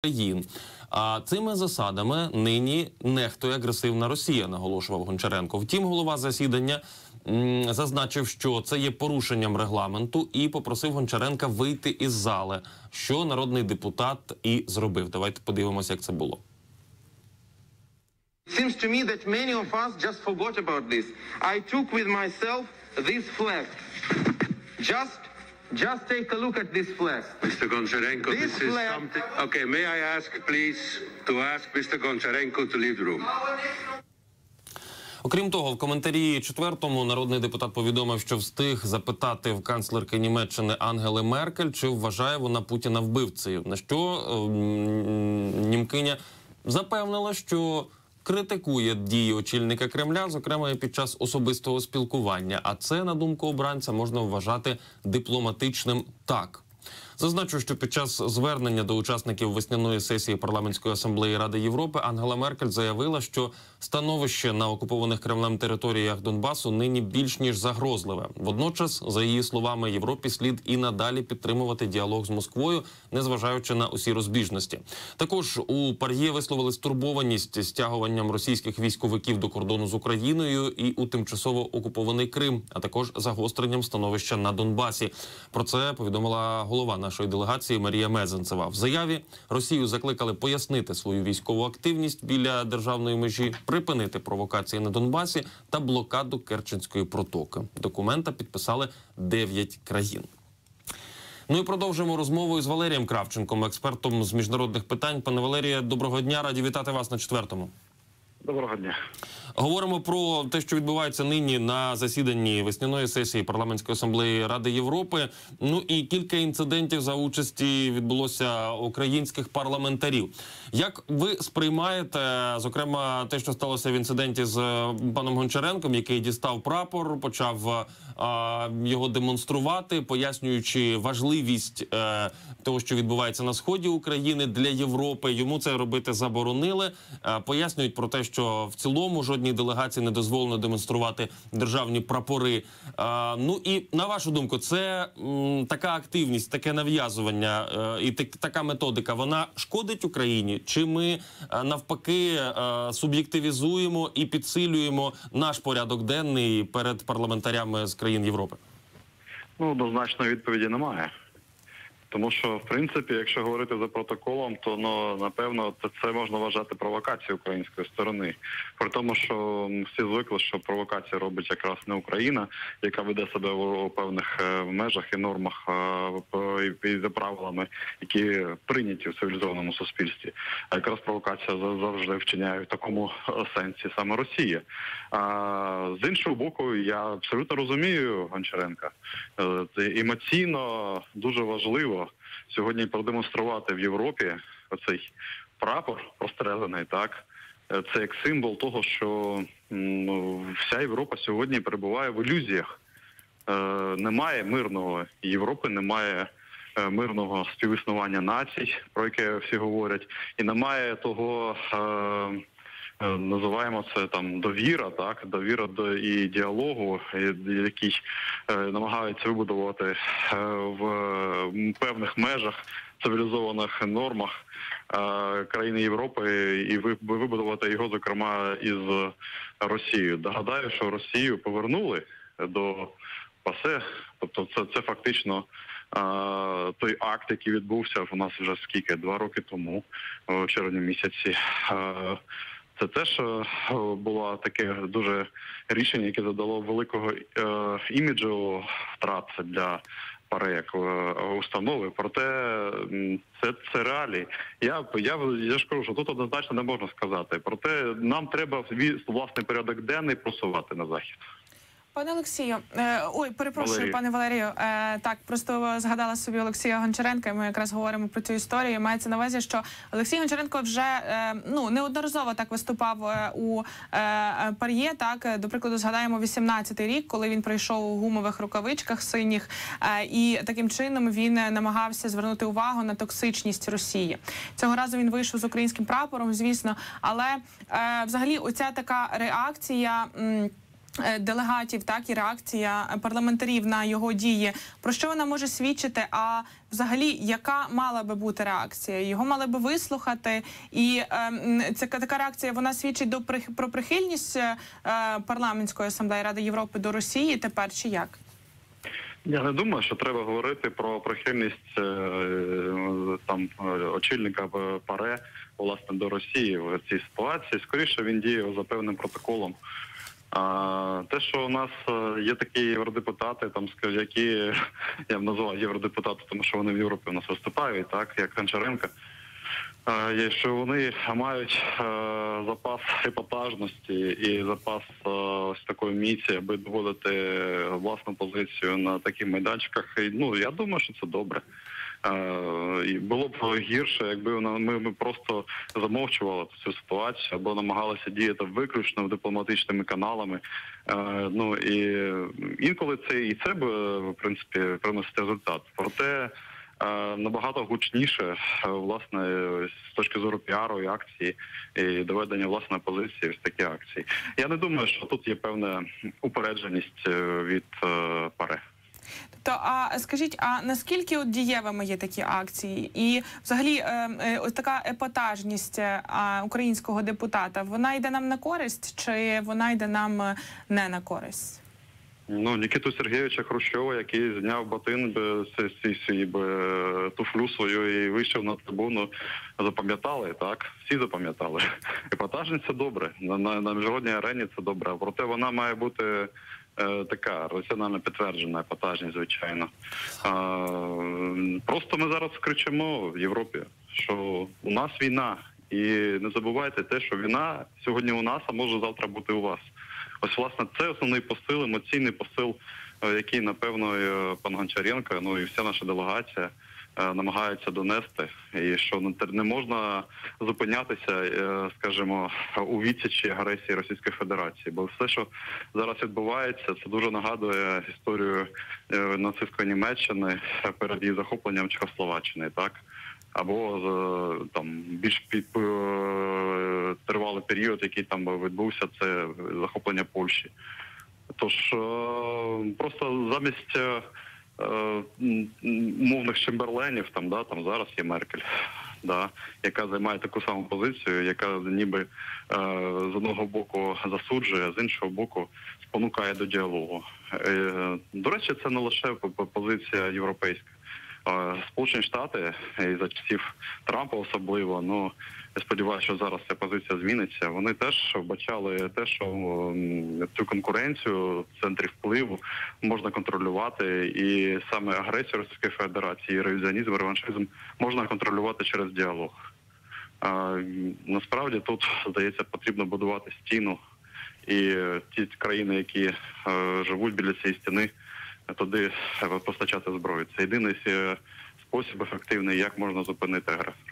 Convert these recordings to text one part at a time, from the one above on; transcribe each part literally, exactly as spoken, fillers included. країн. А цими засадами нині нехтує агресивна Росія, наголошував Гончаренко. Втім, голова засідання зазначив, що це є порушенням регламенту, і попросив Гончаренка вийти із зали, що народний депутат і зробив. Давайте подивимося, як це було. Seems to me that many of us just forgot about this. I took with myself this flag. Just, just take a look at this flag. Mister Гончаренко, this, this is flag... something... Okay, may I ask, please, to ask Mister Гончаренко to leave the room. Окрім того, в коментарі четвертому народний депутат повідомив, що встиг запитати в канцлерки Німеччини Ангели Меркель, чи вважає вона Путіна вбивцею. На що німкиня запевнила, що... критикує дії очільника Кремля, зокрема і під час особистого спілкування. А це, на думку обранця, можна вважати дипломатичним «так». Зазначу, що під час звернення до учасників весняної сесії Парламентської асамблеї Ради Європи Ангела Меркель заявила, що становище на окупованих Кремлем територіях Донбасу нині більш ніж загрозливе. Водночас, за її словами, Європі слід і надалі підтримувати діалог з Москвою, незважаючи на усі розбіжності. Також у Пар'є висловили стурбованість стягуванням російських військовиків до кордону з Україною і у тимчасово окупований Крим, а також загостренням становища на Донбасі. Про це повідомила голова на нашої делегації Марія Мезенцева. В заяві Росію закликали пояснити свою військову активність біля державної межі, припинити провокації на Донбасі та блокаду Керченської протоки. Документа підписали дев'ять країн. Ну і продовжимо розмову із Валерієм Кравченком, експертом з міжнародних питань. Пане Валерію, доброго дня, раді вітати вас на четвертому. Доброго дня. Говоримо про те, що відбувається нині на засіданні весняної сесії Парламентської асамблеї Ради Європи. Ну і кілька інцидентів за участі відбулося українських парламентарів. Як ви сприймаєте, зокрема, те, що сталося в інциденті з паном Гончаренком, який дістав прапор, почав а, його демонструвати, пояснюючи важливість а, того, що відбувається на сході України для Європи. Йому це робити заборонили. А, пояснюють про те, що в цілому жодній делегації не дозволено демонструвати державні прапори. А, ну і, на вашу думку, це м, така активність, таке нав'язування а, і так, така методика, вона шкодить Україні? Чи ми, а, навпаки, а, суб'єктивізуємо і підсилюємо наш порядок денний перед парламентарями з країн Європи? Ну, однозначної відповіді немає. Тому що, в принципі, якщо говорити за протоколом, то, ну, напевно, це можна вважати провокацією української сторони. При тому, що всі звикли, що провокація робить якраз не Україна, яка веде себе у певних межах і нормах і за правилами, які прийняті в цивілізованому суспільстві. А якраз провокація завжди вчиняє в такому сенсі саме Росія. А з іншого боку, я абсолютно розумію Гончаренка. Емоційно дуже важливо сьогодні продемонструвати в Європі оцей прапор прострелений, так, це як символ того, що ну, вся Європа сьогодні перебуває в ілюзіях. Е, немає мирного Європи, немає мирного співіснування націй, про яке всі говорять, і немає того... Е, Називаємо це там довіра, так, довіра до і діалогу, який е, намагаються вибудувати е, в певних межах, цивілізованих нормах е, країни Європи і вибудувати його, зокрема, із Росією. Догадаю, що Росію повернули до ПАСЕ, тобто це, це фактично е, той акт, який відбувся у нас вже скільки, два роки тому, в червні місяці. Е, Це теж було таке дуже рішення, яке задало великого іміджу втрат для ПАРЄ як установи. Проте це, це реалії. Я, я, я ж кажу, що тут однозначно не можна сказати. Проте нам треба власний порядок денний просувати на захід. Пане Олексію, ой, перепрошую, Валерій. Пане Валерію, так, просто згадала собі Олексія Гончаренка, і ми якраз говоримо про цю історію. Мається на увазі, що Олексій Гончаренко вже ну, неодноразово так виступав у Пар'є, так, до прикладу, згадаємо вісімнадцятий рік, коли він прийшов у гумових рукавичках синіх, і таким чином він намагався звернути увагу на токсичність Росії. Цього разу він вийшов з українським прапором, звісно, але взагалі оця така реакція... делегатів, так, і реакція парламентарів на його дії. Про що вона може свідчити, а взагалі яка мала би бути реакція? Його мали би вислухати, і е, ця, така реакція, вона свідчить до, про прихильність е, парламентської асамблеї Ради Європи до Росії тепер чи як? Я не думаю, що треба говорити про прихильність там очільника ПАРЄ, власне, до Росії в цій ситуації. Скоріше він діяв за певним протоколом. А те, що у нас є такі євродепутати, там, які я б назвав євродепутати, тому що вони в Європі у нас виступають, так, як Гончаренко, що вони мають запас епатажності і запас ось такої міці, аби доводити власну позицію на таких майданчиках. І, ну, я думаю, що це добре. І було б гірше, якби ми, ми просто замовчували цю ситуацію або намагалися діяти виключно дипломатичними каналами. Ну і інколи це і це б, в принципі, приносить результат. Проте набагато гучніше, власне, з точки зору піару і акції, і доведення власної позиції в такі акції. Я не думаю, що тут є певна упередженість від ПАРЄ. То, а скажіть, а наскільки от дієвими є такі акції? І взагалі е, е, ось така епатажність е, українського депутата, вона йде нам на користь чи вона йде нам не на користь? Ну, Нікіту Сергійовича Хрущова, який зняв батин, туфлю свою і вийшов на трибуну, запам'ятали, так? Всі запам'ятали. Епатажність – це добре, на, на, на міжнародній арені це добре, проте вона має бути така раціонально підтверджена епатажність, звичайно. А, просто ми зараз кричимо в Європі, що у нас війна. І не забувайте те, що війна сьогодні у нас, а може завтра бути у вас. Ось, власне, це основний посил, емоційний посил, який, напевно, пан Гончаренко, ну і вся наша делегація намагаються донести, і що не можна зупинятися, скажімо, у відсічі агресії Російської Федерації. Бо все, що зараз відбувається, це дуже нагадує історію нацистської Німеччини перед її захопленням Чехословаччини, так? Або там більш під, тривалий період, який там відбувся, це захоплення Польщі. Тож просто замість мовних чемберленів, там, да, там зараз є Меркель, да, яка займає таку саму позицію, яка ніби е, з одного боку засуджує, а з іншого боку спонукає до діалогу. Е, до речі, це не лише позиція європейська. Е, Сполучені Штати, і за часів Трампа особливо, ну, я сподіваюся, що зараз ця позиція зміниться. Вони теж вбачали те, що цю конкуренцію в центрі впливу можна контролювати. І саме агресію Російської Федерації, ревізіонізм, реваншизм можна контролювати через діалог. А, насправді тут, здається, потрібно будувати стіну. І ті країни, які а, живуть біля цієї стіни, туди постачати зброю. Це єдиний спосіб ефективний, як можна зупинити агресора.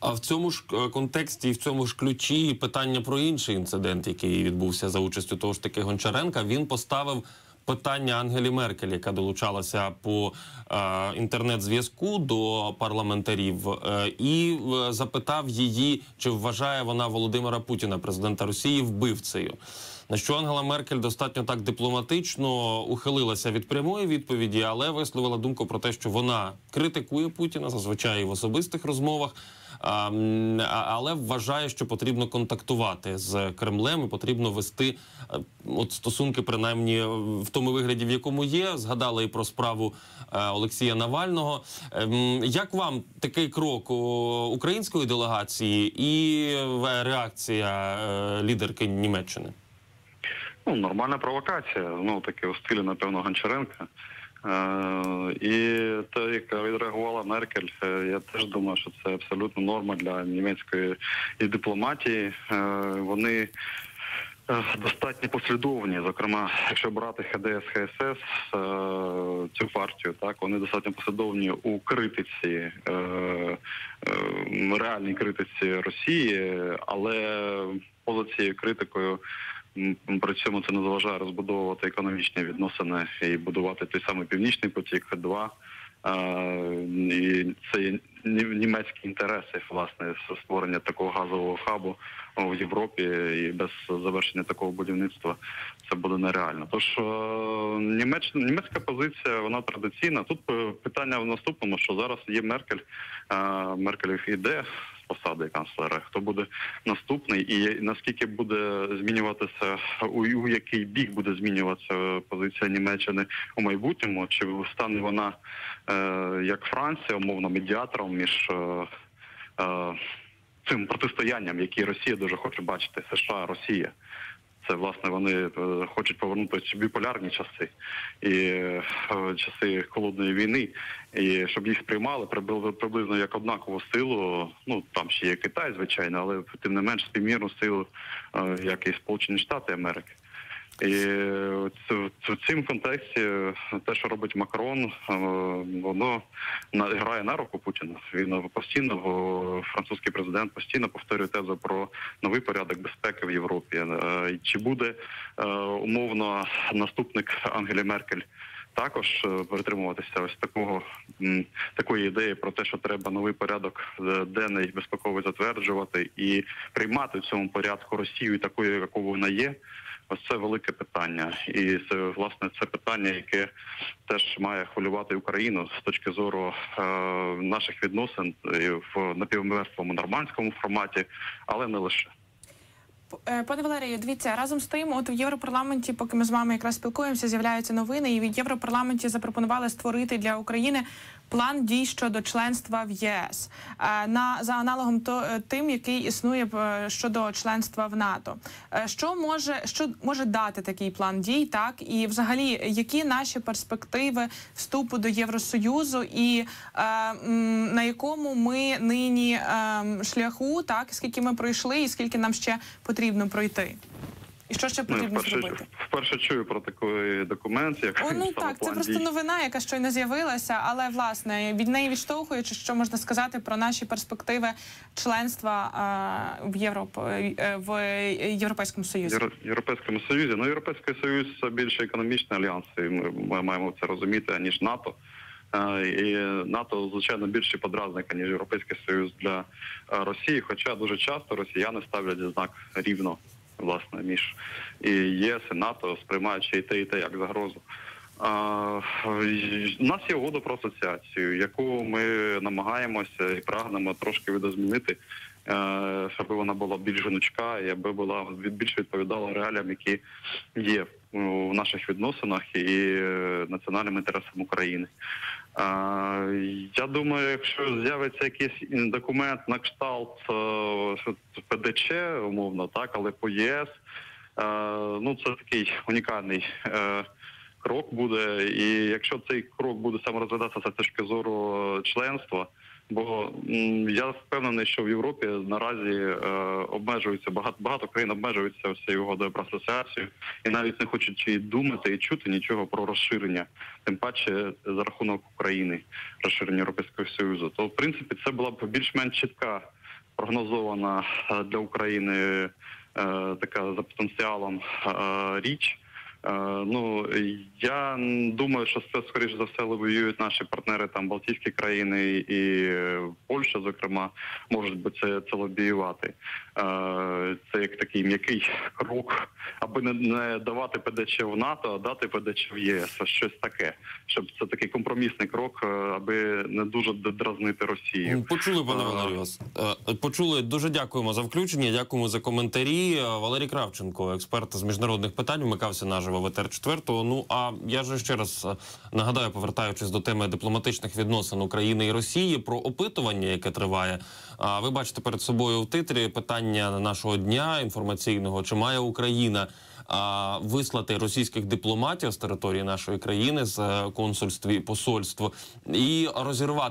А в цьому ж контексті і в цьому ж ключі питання про інший інцидент, який відбувся за участю того ж таки Гончаренка. Він поставив питання Ангелі Меркель, яка долучалася по е, інтернет-зв'язку до парламентарів, е, і запитав її, чи вважає вона Володимира Путіна, президента Росії, вбивцею. На що Ангела Меркель достатньо так дипломатично ухилилася від прямої відповіді, але висловила думку про те, що вона критикує Путіна, зазвичай в особистих розмовах, але вважає, що потрібно контактувати з Кремлем і потрібно вести от стосунки, принаймні, в тому вигляді, в якому є. Згадали і про справу Олексія Навального. Як вам такий крок української делегації і реакція лідерки Німеччини? Ну, нормальна провокація, ну, таки у стилі, напевно, Гончаренка. Е, і те, як відреагувала Меркель, я теж думаю, що це абсолютно норма для німецької дипломатії. Е, вони достатньо послідовні, зокрема, якщо брати ХДС, ХСС, е, цю партію, так, вони достатньо послідовні у критиці, е, е, реальній критиці Росії, але поза цією критикою при цьому це не заважає розбудовувати економічні відносини і будувати той самий «Північний потік-два». І це німецькі інтереси, власне, створення такого газового хабу в Європі, і без завершення такого будівництва це буде нереально. Тож німеч... німецька позиція, вона традиційна. Тут питання в наступному, що зараз є Меркель, Меркель іде з посади канцлера, хто буде наступний і наскільки буде змінюватися, у який бік буде змінюватися позиція Німеччини у майбутньому, чи стане вона як Франція, умовно, медіатором між цим протистоянням, яке Росія дуже хоче бачити, США, Росія. Це, власне, вони хочуть повернути біполярні часи, і часи холодної війни, і щоб їх сприймали приблизно як однакову силу, ну, там ще є Китай, звичайно, але тим не менш співмірну силу, як і Сполучені Штати Америки. І в цьому контексті те, що робить Макрон, воно грає на руку Путіна. Він постійно, французький президент постійно повторює тезу про новий порядок безпеки в Європі. Чи буде умовно наступник Ангелі Меркель також перетримуватися ось такого, такої ідеї про те, що треба новий порядок денний безпековий затверджувати і приймати в цьому порядку Росію такою, якою вона є? Ось це велике питання. І це, власне, це питання, яке теж має хвилювати Україну з точки зору е, наших відносин в напівмертвому нормандському форматі, але не лише. Пане Валерію, дивіться, разом з тим, от в Європарламенті, поки ми з вами якраз спілкуємося, з'являються новини, і в Європарламенті запропонували створити для України план дій щодо членства в ЄС, на, за аналогом то, тим, який існує щодо членства в НАТО. Що може, що може дати такий план дій, так? І взагалі, які наші перспективи вступу до Євросоюзу і е, м, на якому ми нині е, шляху, так? Скільки ми пройшли і скільки нам ще потрібно пройти? І що ще потрібно вперше, зробити? Вперше чую про такий документ, як... О, ну так, це просто новина, яка щойно з'явилася, але, власне, від неї відштовхуючи, що можна сказати про наші перспективи членства е, в, Європ... е, в Європейському Союзі? Єр... Європейському Союзі? Ну, Європейський Союз – це більше економічний альянс, і ми маємо це розуміти, ніж НАТО. І НАТО, звичайно, більший подразник, ніж Європейський Союз для Росії, хоча дуже часто росіяни ставлять знак «рівно», власне, між і ЄС, і НАТО, сприймаючи і те, і те як загрозу. У нас є угода про асоціацію, яку ми намагаємося і прагнемо трошки видозмінити, щоб вона була більш гнучка і аби була більше відповідала реаліям, які є в наших відносинах і національним інтересам України. Я думаю, якщо з'явиться якийсь документ на кшталт ПДЧ, умовно, так, але по ЄС, ну це такий унікальний крок буде, і якщо цей крок буде саме розглядатися з точки зору членства, бо я впевнений, що в Європі наразі е, обмежуються, багато, багато країн обмежуються всією угодою про асоціацію і навіть не хочуть і думати, і чути нічого про розширення, тим паче за рахунок України, розширення Європейського Союзу. То, в принципі, це була б більш-менш чітка, прогнозована для України е, така за потенціалом е, річ. Ну, я думаю, що це, скоріше за все, лобіюють наші партнери, там, Балтійські країни і Польща, зокрема, можуть би це, це лобіювати. Це як такий м'який крок, аби не, не давати ПДЧ в НАТО, а дати ПДЧ в ЄС, щось таке. Щоб це такий компромісний крок, аби не дуже дразнити Росію. Почули, пане Валерію. Почули. Дуже дякуємо за включення, дякуємо за коментарі. Валерій Кравченко, експерт з міжнародних питань, вмикався наживо в етер четвертого. Ну, а я же ще раз нагадаю, повертаючись до теми дипломатичних відносин України і Росії, про опитування, яке триває. А ви бачите перед собою в титрі питання нашого дня інформаційного. Чи має Україна а, вислати російських дипломатів з території нашої країни, з консульств і посольств, і розірвати